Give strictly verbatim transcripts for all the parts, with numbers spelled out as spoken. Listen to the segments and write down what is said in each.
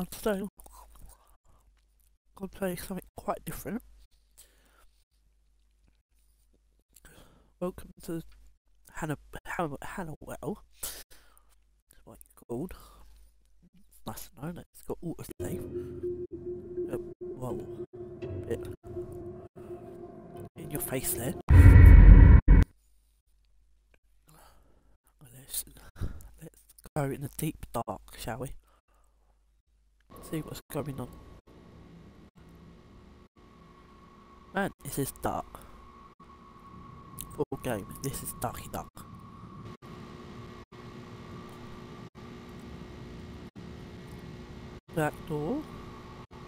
I'm so going to play something quite different. Welcome to Hanna, Hanna, Hanwell. That's what it's called. It's nice to know that it's got autosave. Uh, whoa, a bit in your face there. Let's, let's go in the deep dark, shall we? See what's going on. Man, this is dark. Full game, this is darky dark. Back door.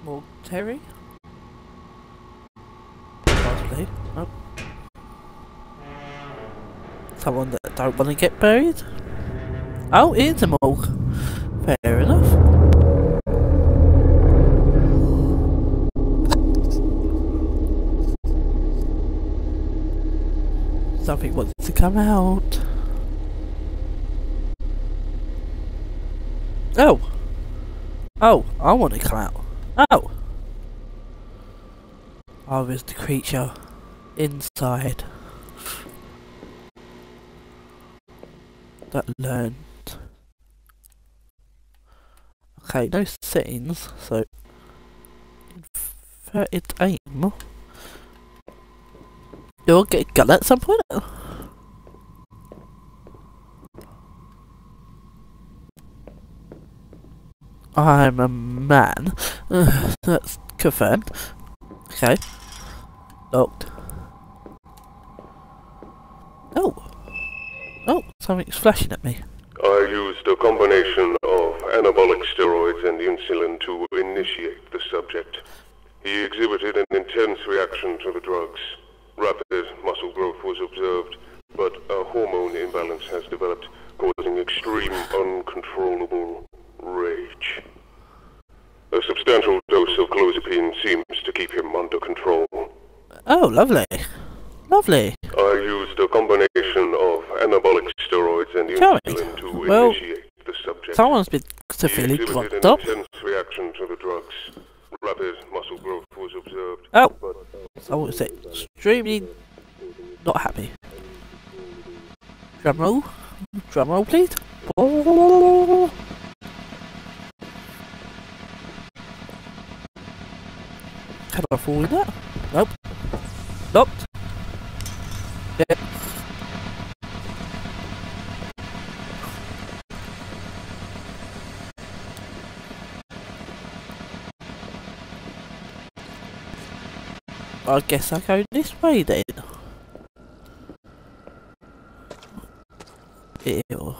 More Terry. Possibly. Oh. Someone that don't want to get buried. Oh, it's a morgue. Fair enough. Something wants to come out. Oh! Oh, I want to come out. Oh! I was the creature inside that learned. Okay, no settings, so inverted aim. Do I get a gun at some point? I'm a man. Uh, that's confirmed. Okay. Locked. Oh! Oh, something's flashing at me. I used a combination of anabolic steroids and insulin to initiate the subject. He exhibited an intense reaction to the drugs. Rapid muscle growth was observed, but a hormone imbalance has developed, causing extreme, uncontrollable rage. A substantial dose of clozapine seems to keep him under control. Oh, lovely. Lovely. I used a combination of anabolic steroids and insulin to well, initiate the subject. Someone's been severely drugged up. Intense reaction to the drugs. Rapid muscle growth was observed. Oh. I would say extremely not happy. Drum roll, drum roll, please. Oh. Can I fall in that? Nope. Nope. Yeah. I guess I go this way then. Ew.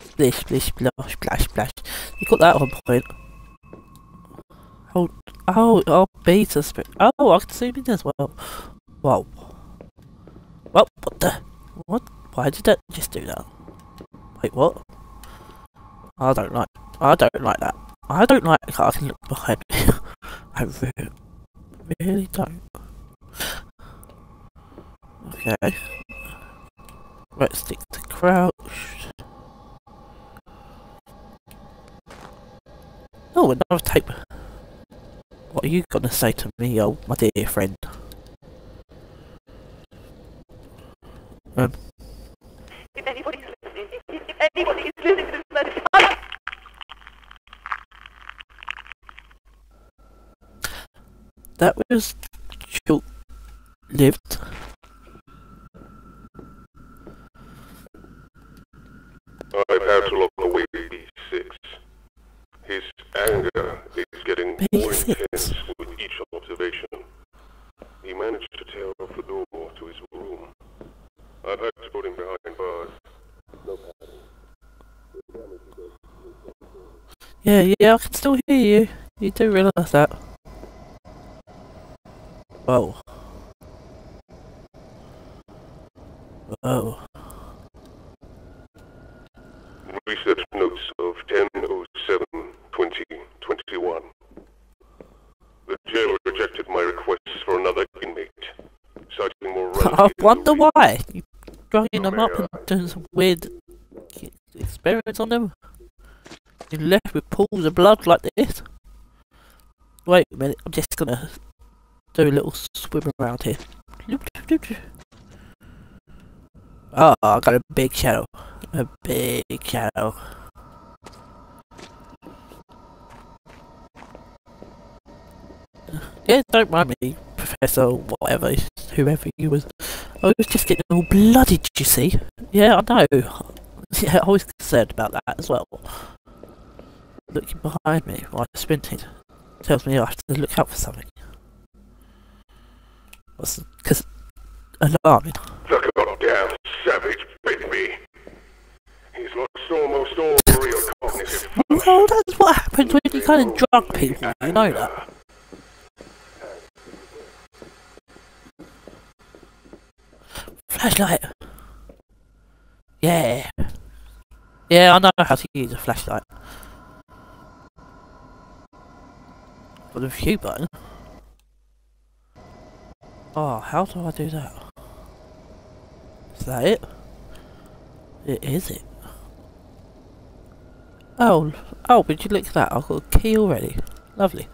Splish, splish, splash, splash, splash. You got that on point. Oh, oh, oh, beta spirit. Oh, I can zoom in as well. Whoa. Well, what the? What? Why did that just do that? Wait, what? I don't like. I don't like that. I don't like that I can look behind me. I really, really don't. Okay. Let's stick to crouch. Oh, another tape. What are you gonna say to me, oh my dear friend? Um. If anybody is listening, if anybody is listening to this, that was short-lived. I've had to lock away B six. His anger is getting B six. More intense with each observation. He managed to tear off the door to his room. I've had to put him behind bars. No padding. Yeah, yeah, I can still hear you. You do realise that. Whoa. Whoa. Research notes of ten oh seven twenty twenty-one. The jailer rejected my requests for another inmate, citing more relevant. I wonder why. You're drugging them up and doing some weird experiments on them? You're left with pools of blood like this? Wait a minute, I'm just gonna do a little swim around here. Oh, I got a big shadow. A big shadow. Yeah, don't mind me, Professor, whatever, whoever you was. I was just getting all bloody, did you see? Yeah, I know. Yeah, I was concerned about that as well. Looking behind me while I sprinted tells me I have to look out for something. What's because alarming? The goddamn savage bit me. He's lost almost all real cognitive. Well, that's what happens when you kind of drug people. You know that. Flashlight. Yeah. Yeah, I know how to use a flashlight. For the view button. Oh, how do I do that? Is that it? It is it. Oh, oh, would you look at that? I've got a key already. Lovely.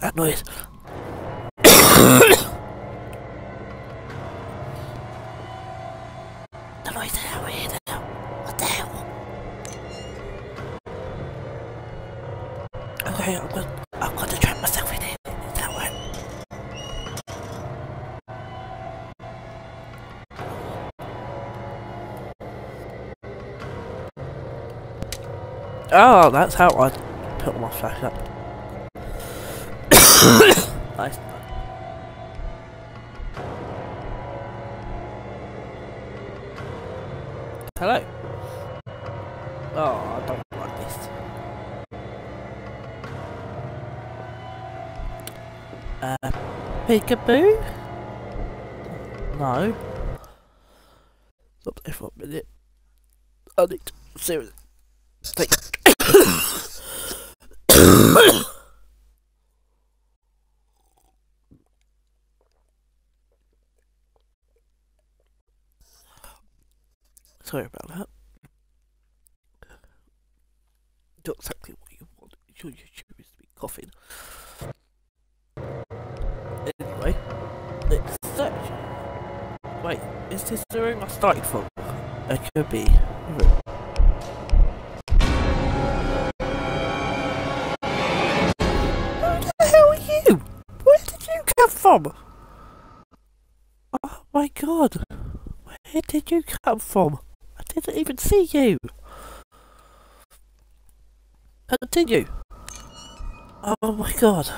That noise. The noise is out here now. What the hell? Okay, I'm gonna, I'm gonna trap myself in here. Is that right? Oh, that's how I put my flashlight up. Nice. Hello. Oh, I don't like this. Uh, peekaboo? No. Stop there for a minute. I need to seriously. Stay. Sorry about that. Not exactly what you want. Your YouTube is to be coughing. Anyway, let's search. Wait, is this the room I started from? It could be. Who the hell are you? Where did you come from? Oh my god. Where did you come from? Didn't even see you. How did you? Oh my god.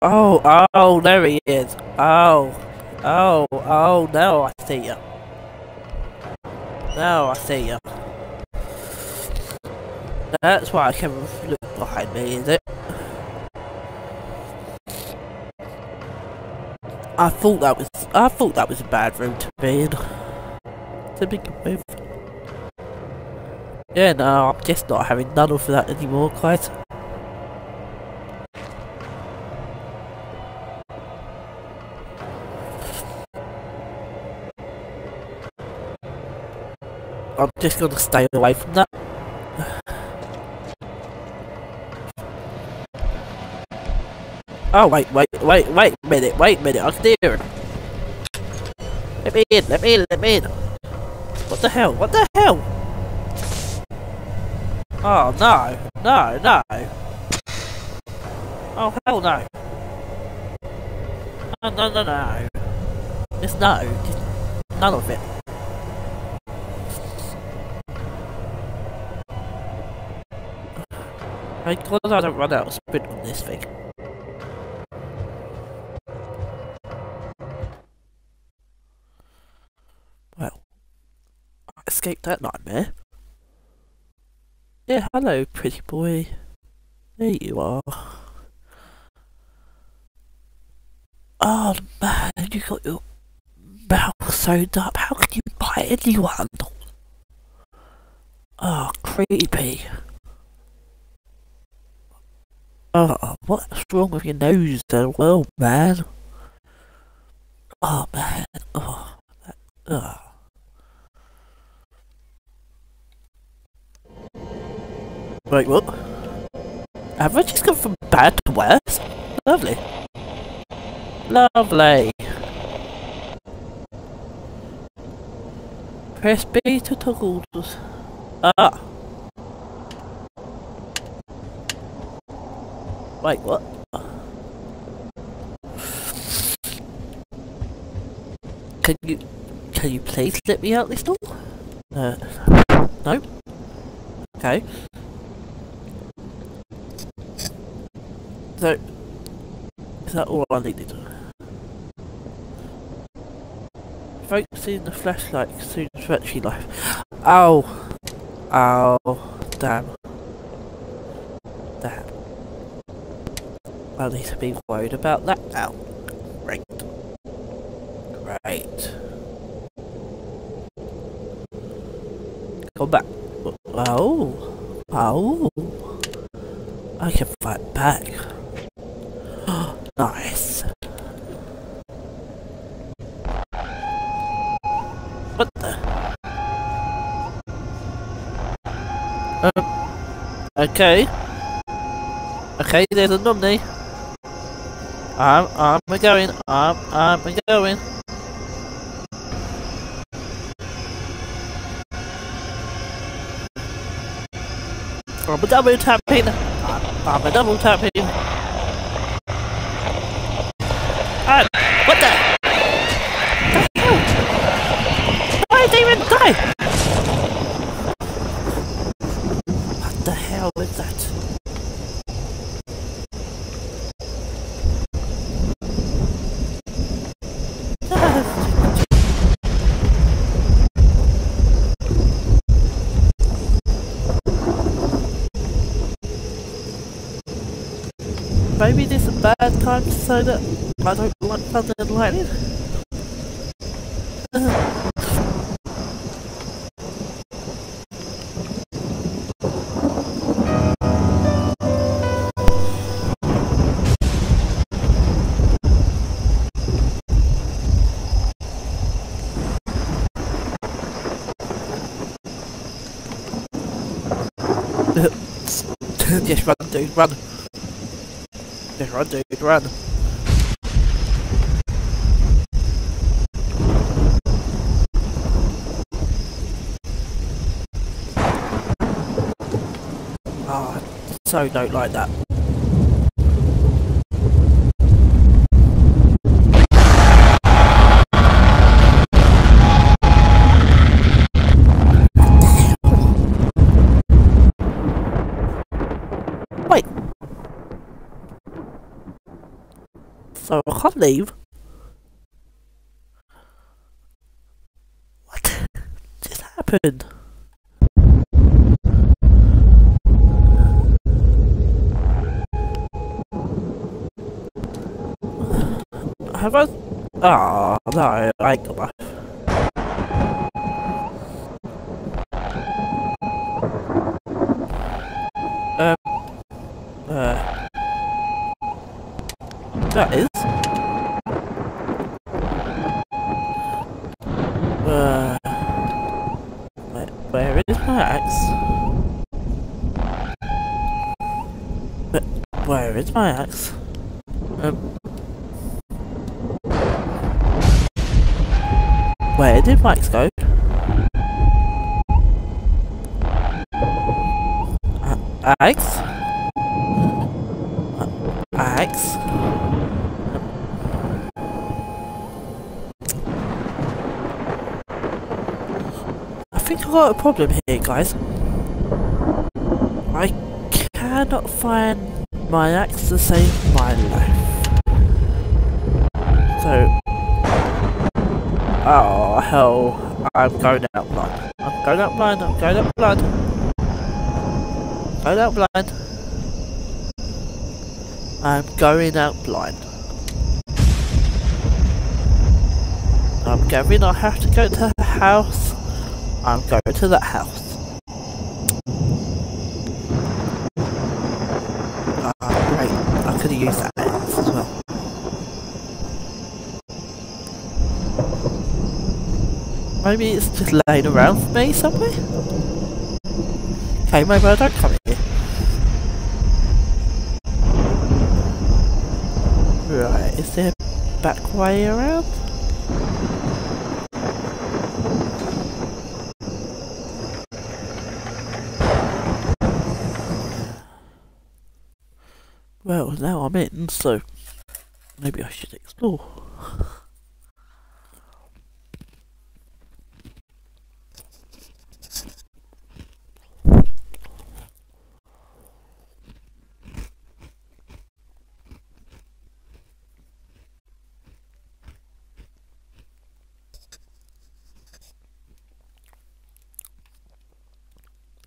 Oh, oh, there he is. Oh, oh, oh, now I see you. Now I see you. That's why I can look behind me, is it? I thought that was I thought that was a bad room to be in. To begin with. Yeah, no, I'm just not having none of that anymore, guys. I'm just gonna stay away from that. Oh wait, wait, wait, wait a minute, wait a minute, I can hear him. Let me in, let me in, let me in. What the hell, what the hell? Oh no, no, no. Oh hell no. No, no, no, no. It's no, just none of it. Thank God I don't run out of spin on this thing. Escaped that nightmare. Yeah, hello, pretty boy. There you are. Oh man, you got your mouth sewed up. How can you bite anyone? Oh, creepy. Oh, what's wrong with your nose as well, man? Oh man, oh, that, oh. Wait, what? Have I just gone from bad to worse? Lovely. Lovely. Press B to toggle. Ah. Wait, what? Can you, can you please let me out this door? Uh, no? Okay. So, is that all I needed? Focusing the flashlight soon as actually life. Ow! Ow! Damn. Damn. I need to be worried about that now. Great. Great. Go back. Oh. Oh. I can fight back. Nice. What the? Um. Okay. Okay, there's a nominee. I'm, I'm a-going, I'm, I'm a-going. I'm a-double tapping, I'm, I'm a-double tapping. And, what the? What the hell? Why did they even die? What the hell was that? Maybe this is a bad time to say that I don't like thunder and lightning. Just run, dude, run. Just run, dude, run. Ah, oh, so don't like that. So I can't leave. What just happened? Have I? Ah, oh, no, I ain't got my. Um. Uh. That is. Uh, where, where is my axe? Where, where is my axe? Um, where did my axe go? Uh, axe? Uh, axe? I think I've got a problem here, guys. I cannot find my axe to save my life. So... oh hell, I'm going out blind. I'm going out blind, I'm going out blind. Going out blind. I'm going out blind. Gavin, I have to go to her house. I'm going to that house. Ah, oh, great. I could have used that as well. Maybe it's just laying around for me somewhere? Okay, maybe I don't come here. Right, is there a back way around? Well, now I'm in, so maybe I should explore.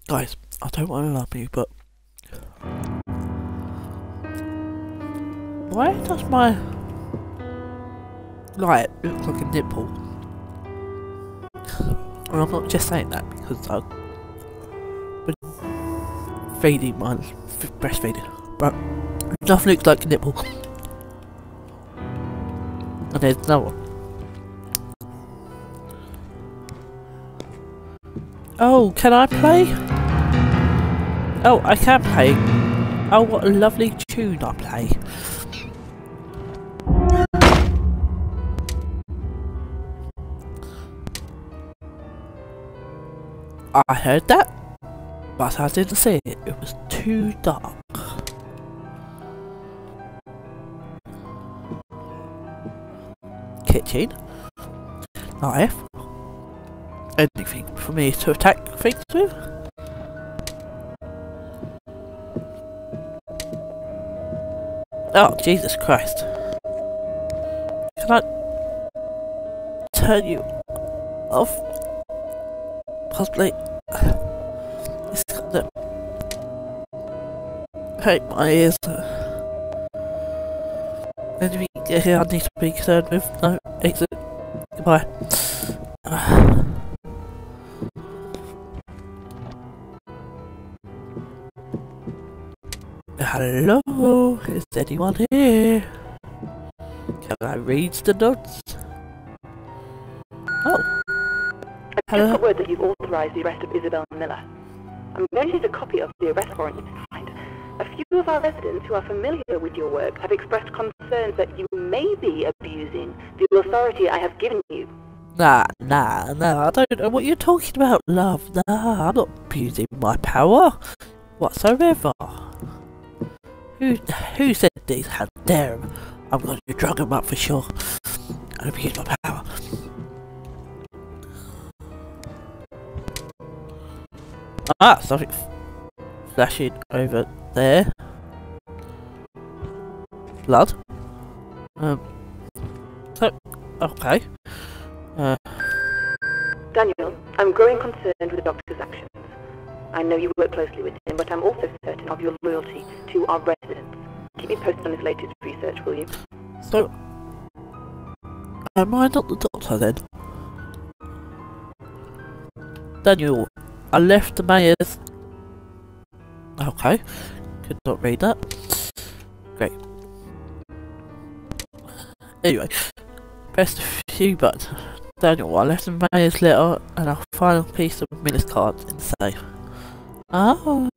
Guys, I don't want to love you, but why does my light look like a nipple? And I'm not just saying that because I've been feeding mine, breastfeeding, but nothing looks like a nipple. And there's no one. Oh, can I play? Oh, I can play. Oh, what a lovely tune I play. I heard that, but I didn't see it. It was too dark. Kitchen. Knife. Anything for me to attack things with? Oh, Jesus Christ. Can I turn you off? Possibly. It's gonna hurt my ears. Anything here I need to be concerned with? No, exit. Goodbye. Uh. Hello, is anyone here? Can I read the notes? Oh. I've just got word that you've authorised the arrest of Isabel Miller. I'm going to need a copy of the arrest warrant you find. A few of our residents who are familiar with your work have expressed concerns that you may be abusing the authority I have given you. Nah, nah, nah, I don't know what you're talking about, love. Nah, I'm not abusing my power whatsoever. Who, who said these? How dare him? I'm going to drug him up for sure. I'm going to use my power. Ah, something flashing over there. Blood. Um. So, okay. Uh. Daniel, I'm growing concerned with the doctor's actions. I know you work closely with him, but I'm also certain of your loyalty to our residents. Keep me posted on his latest research, will you? So, am I not the doctor then? Daniel, I left the mayor's... Okay, could not read that. Great. Anyway, press the few buttons. Daniel, I left the mayor's letter and our final piece of minutes cards in the safe. Oh,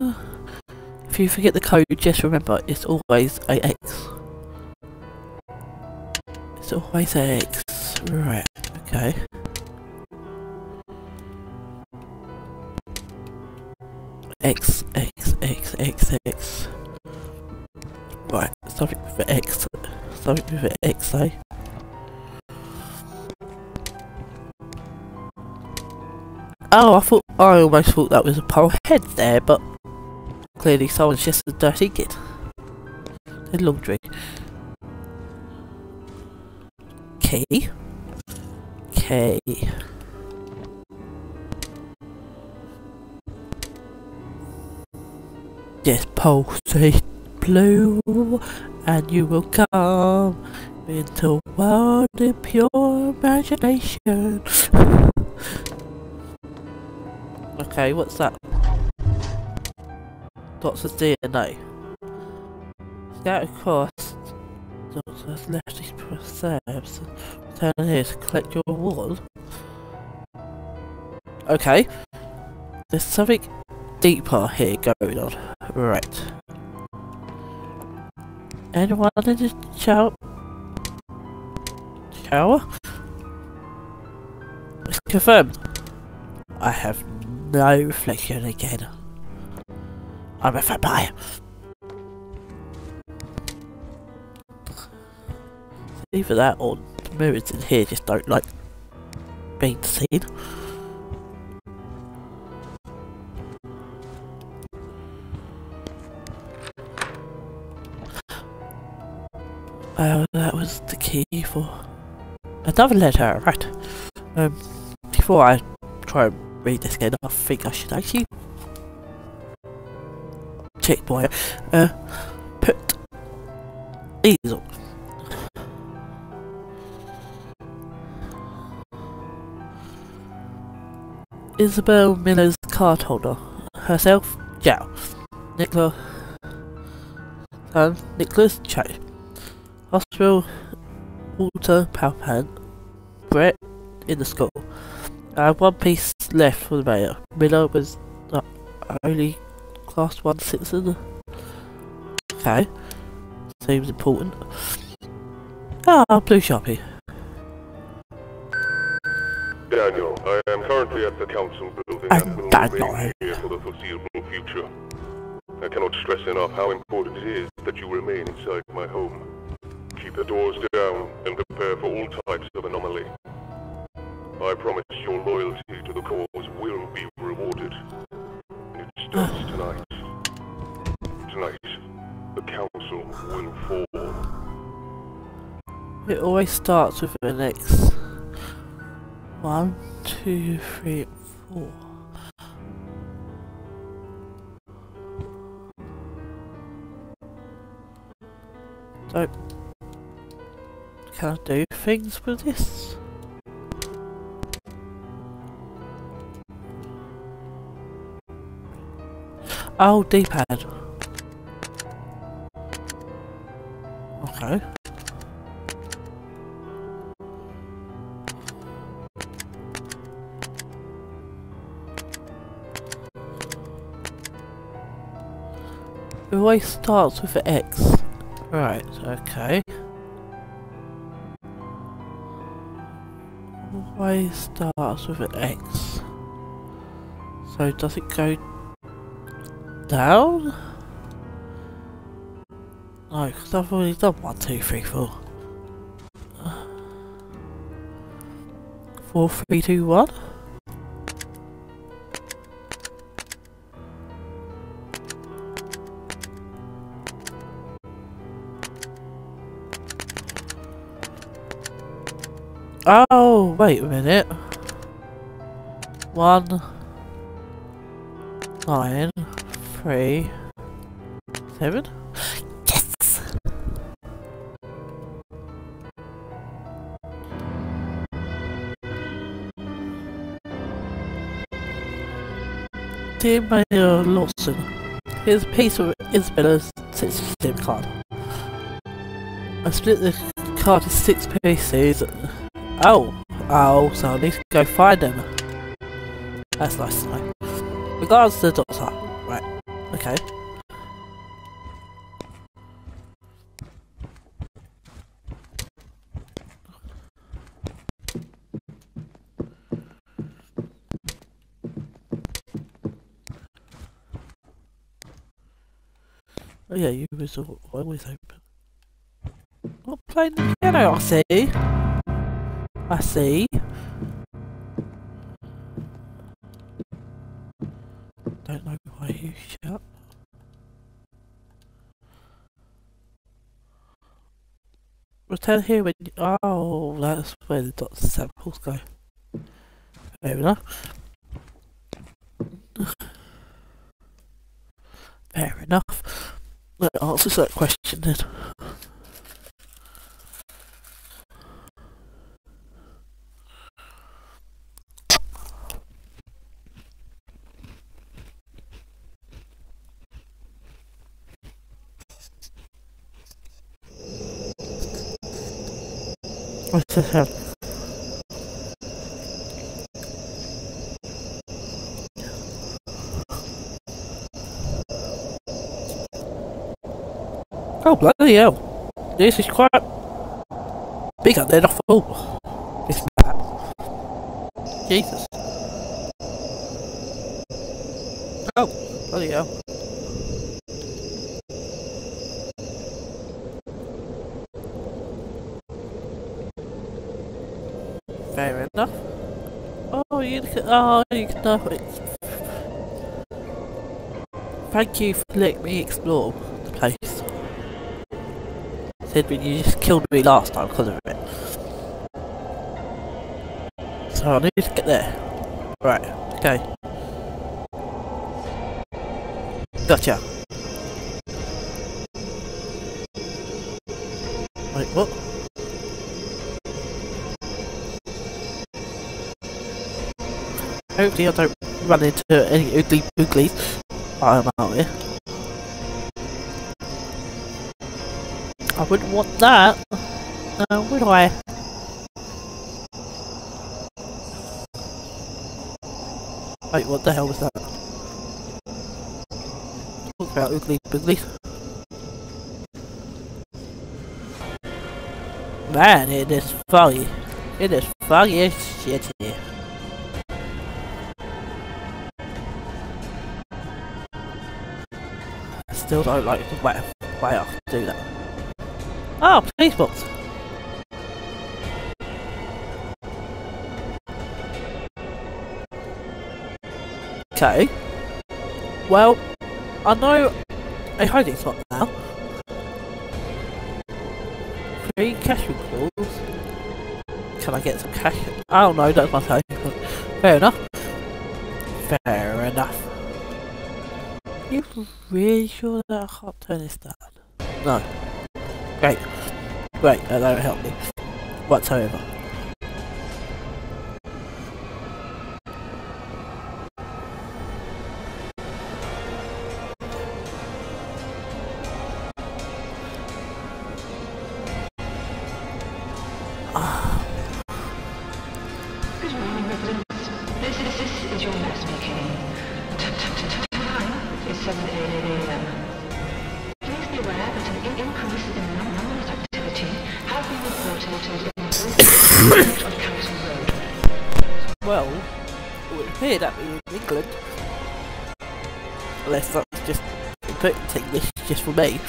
if you forget the code, just remember it's always A X. It's always A X. Right, okay. X, X, X, X, X. Right, something for X. Something for X, eh? Oh, I thought I almost thought that was a pole head there, but clearly someone's just a dirty kid. Did laundry. K. K. Yes, pole, say blue, and you will come, It's a world of pure imagination. Okay, what's that? Doctor's D N A. Scout across. Doctor's left these preserves. Turn here to collect your reward. Okay. There's something deeper here going on. Right. Anyone in the shower? Shower? It's confirmed. I have no reflection again. I'm a vampire. Either that or the mirrors in here just don't like being seen. Uh, that was the key for another letter, right? Um, before I try and read this again, I think I should actually check boy. Uh, put these on. Isabel Miller's card holder. Herself, Jow. Nicola, son, Nicholas Cho. Hospital, Walter Palpan, Brett in the school. Uh, one piece left for the mayor. Miller was uh, only class one citizen. Okay, seems important. Ah, blue sharpie. Daniel, I am currently at the council building and will remain here for the foreseeable future. I cannot stress enough how important it is that you remain inside my home. Keep the doors down and prepare for all types of anomaly. I promise your loyalty to the cause will be rewarded. And it starts tonight. Tonight, the council will fall. It always starts with an X. One, two, three, four. Don't. Can I do things with this? Oh, D-pad. Okay. It always starts with an X. Right, okay. Always starts with an X. So does it go down? No, because I've already done one, two, three, four. Four, three, two, one. Oh, wait a minute. One, nine, three, seven. Yes! Dear Mayor Lawson, here's a piece of Isabella's sixty-six card. I split the card into six pieces. Oh, oh, so I need to go find them. That's nice to know. Regards to the doctor. Right, okay. Oh yeah, you was always open. Not playing the piano, I see. I see. Don't know why you shut. Return here when you, oh, that's where the doctor samples go. Fair enough. Fair enough. That answers that question then. What's this up? Oh, bloody hell. This is quite big up there, not full. It's bad. Jesus. Oh, bloody hell. Fair enough. Oh, you can. Oh, you can. Oh, thank you for letting me explore the place. Said you just killed me last time because of it. So I need to get there. Right. Okay. Gotcha. Wait. What? Hopefully I don't run into any ugly booglies while I'm out here. I wouldn't want that, uh, would I? Wait, what the hell was that? Talk about ugly booglies. Man, it is foggy. It is foggy as shit here. Still don't like the way, way I can do that. Oh, police box! Okay. Well, I know a hiding spot now. Three cash records. Can I get some cash? Oh no, that's my hiding spot. Fair enough. Fair enough. You really sure that I can't turn this down? No. Great. Great, that don't help me whatsoever. Well, it would appear that we're in England. Unless that's just interpreting this just for me.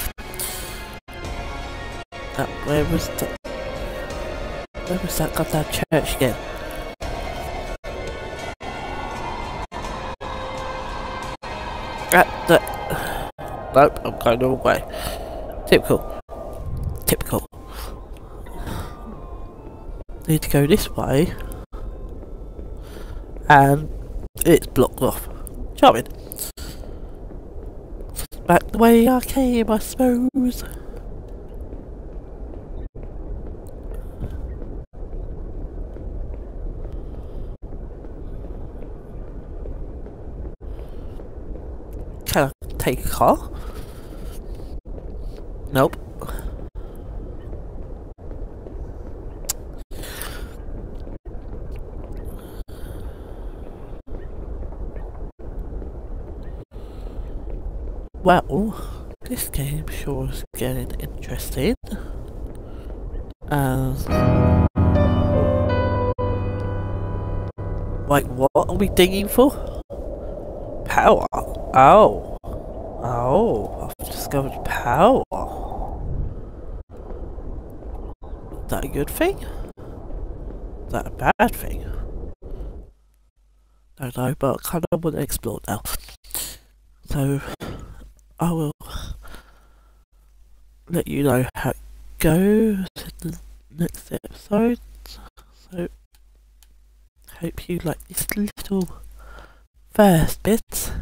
Uh, where was that? Where was that goddamn church again? At the... Nope, I'm going the wrong way. Typical. Typical. Need to go this way. And it's blocked off. Charming. Back the way I came, I suppose. Can I take a car? Nope. Well, this game sure is getting interesting. As like, what are we digging for? Power. Oh, oh! I've discovered power. Is that a good thing? Is that a bad thing? I don't know, but I kind of want to explore now. So. I will let you know how it goes in the next episode, so hope you like this little first bit.